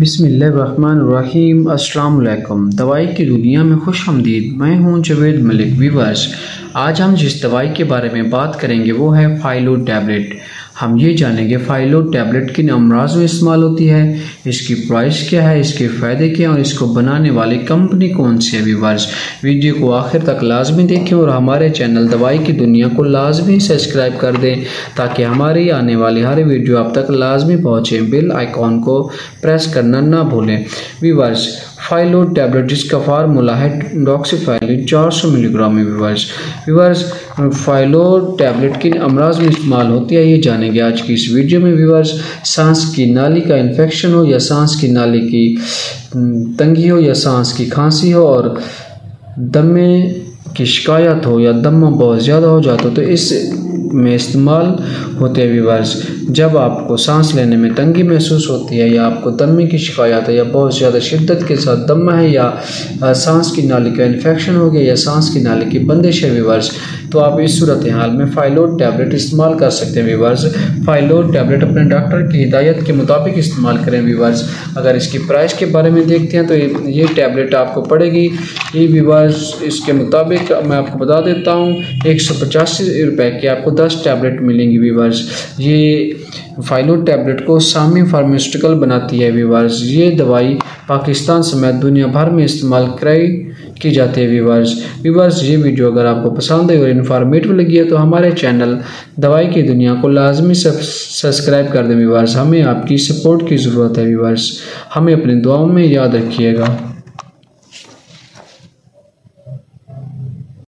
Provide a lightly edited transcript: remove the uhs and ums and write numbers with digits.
बिस्मिल्लाहिर्रहमानिर्रहीम। अस्सलाम वालेकुम। दवाई की दुनिया में खुश आमदीद। मैं हूं जावेद मलिक। व्यूअर्स, आज हम जिस दवाई के बारे में बात करेंगे वो है फाइलो टैबलेट। हम ये जानेंगे फाइलो टैबलेट किन अमराज में इस्तेमाल होती है, इसकी प्राइस क्या है, इसके फ़ायदे क्या हैं और इसको बनाने वाली कंपनी कौन सी है। व्यूअर्स, वीडियो को आखिर तक लाजमी देखें और हमारे चैनल दवाई की दुनिया को लाजमी सब्सक्राइब कर दें ताकि हमारी आने वाली हर वीडियो आप तक लाजमी पहुँचे। बेल आइकॉन को प्रेस करना ना भूलें। व्यूअर्स, फाइलो टैबलेट जिसका फार्मूला है डॉक्सीफाइलिन 400 मिलीग्राम में। व्यूअर्स, फाइलो टैबलेट किन अमराज में इस्तेमाल होती है ये जानेंगे आज की इस वीडियो में। व्यूअर्स, सांस की नाली का इन्फेक्शन हो या सांस की नाली की तंगी हो या सांस की खांसी हो और दमे की शिकायत हो या दमा बहुत ज़्यादा हो जाता हो तो इस में इस्तेमाल होते हैं। व्यूअर्स, जब आपको सांस लेने में तंगी महसूस होती है या आपको दमे की शिकायत है या बहुत ज़्यादा शिद्दत के साथ दमा है या सांस की नाली का इन्फेक्शन हो गया या सांस की नाली की बंदिश है व्यूअर्स, तो आप इस सूरत हाल में फाइलो टैबलेट इस्तेमाल कर सकते हैं। व्यूअर्स, फाइलो टैबलेट अपने डॉक्टर की हिदायत के मुताबिक इस्तेमाल करें। व्यूअर्स, अगर इसकी प्राइस के बारे में देखते हैं तो ये टैबलेट आपको पड़ेगी ये व्यूअर्स, इसके मुताबिक मैं आपको बता देता हूँ 185 रुपये की आपको 10 टैबलेट मिलेंगी। व्यूअर्स, ये फाइलो टैबलेट को शामी फार्मास्यूटिकल बनाती है। व्यूअर्स, ये दवाई पाकिस्तान समेत दुनिया भर में इस्तेमाल की जाती है। व्यूअर्स, ये वीडियो अगर आपको पसंद है और इन्फॉर्मेटिव लगी है तो हमारे चैनल दवाई की दुनिया को लाजमी सब्सक्राइब कर दें। व्यूअर्स, हमें आपकी सपोर्ट की ज़रूरत है। व्यूअर्स, हमें अपनी दुआओं में याद रखिएगा।